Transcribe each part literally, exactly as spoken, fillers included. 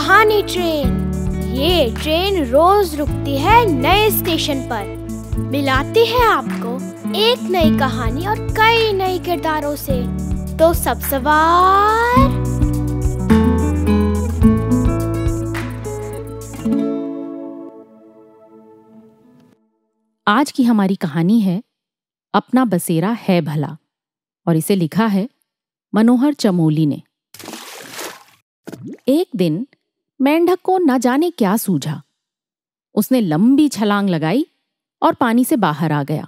कहानी ट्रेन। ये ट्रेन रोज रुकती है नए स्टेशन पर, मिलाती है आपको एक नई कहानी और कई नए किरदारों से। तो सब सवार आज की हमारी कहानी है अपना बसेरा है भला, और इसे लिखा है मनोहर चमोली ने। एक दिन मेंढक को न जाने क्या सूझा, उसने लंबी छलांग लगाई और पानी से बाहर आ गया।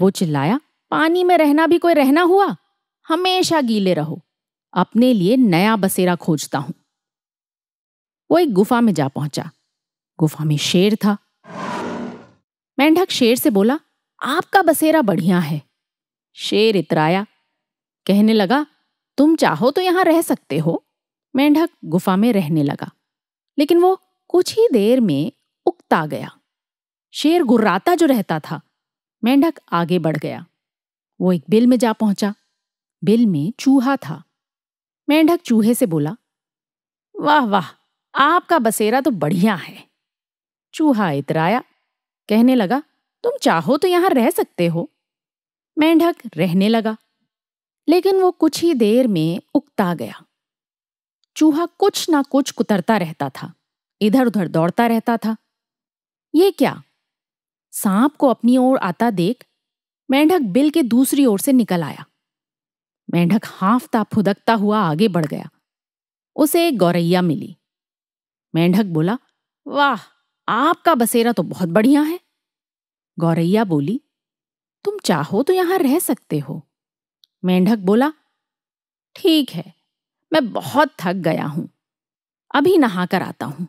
वो चिल्लाया, पानी में रहना भी कोई रहना हुआ? हमेशा गीले रहो, अपने लिए नया बसेरा खोजता हूं। वो एक गुफा में जा पहुंचा। गुफा में शेर था। मेंढक शेर से बोला, आपका बसेरा बढ़िया है। शेर इतराया, कहने लगा, तुम चाहो तो यहां रह सकते हो। मेंढक गुफा में रहने लगा, लेकिन वो कुछ ही देर में उकता गया। शेर गुर्राता जो रहता था। मेंढक आगे बढ़ गया। वो एक बिल में जा पहुंचा। बिल में चूहा था। मेंढक चूहे से बोला, वाह वाह, आपका बसेरा तो बढ़िया है। चूहा इतराया, कहने लगा, तुम चाहो तो यहां रह सकते हो। मेंढक रहने लगा, लेकिन वो कुछ ही देर में उकता गया। चूहा कुछ ना कुछ कुतरता रहता था, इधर उधर दौड़ता रहता था। ये क्या? सांप को अपनी ओर आता देख मेंढक बिल के दूसरी ओर से निकल आया। मेंढक हांफता फुदकता हुआ आगे बढ़ गया। उसे एक गौरैया मिली। मेंढक बोला, वाह, आपका बसेरा तो बहुत बढ़िया है। गौरैया बोली, तुम चाहो तो यहां रह सकते हो। मेंढक बोला, ठीक है, मैं बहुत थक गया हूं, अभी नहा कर आता हूं।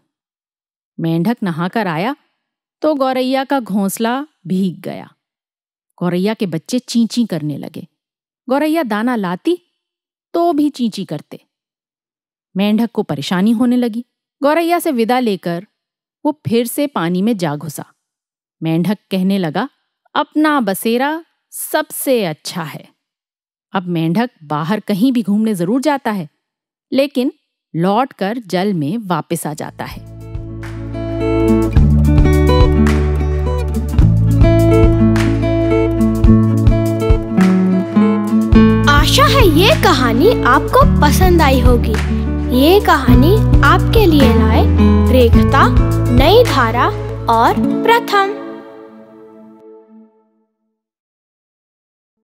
मेंढक नहा कर आया तो गौरैया का घोंसला भीग गया। गौरैया के बच्चे चींची करने लगे। गौरैया दाना लाती तो भी चींची करते। मेंढक को परेशानी होने लगी। गौरैया से विदा लेकर वो फिर से पानी में जा घुसा। मेंढक कहने लगा, अपना बसेरा सबसे अच्छा है। अब मेंढक बाहर कहीं भी घूमने जरूर जाता है, लेकिन लौटकर जल में वापस आ जाता है। आशा है ये कहानी आपको पसंद आई होगी। ये कहानी आपके लिए लाए रेखता, नई धारा और प्रथम।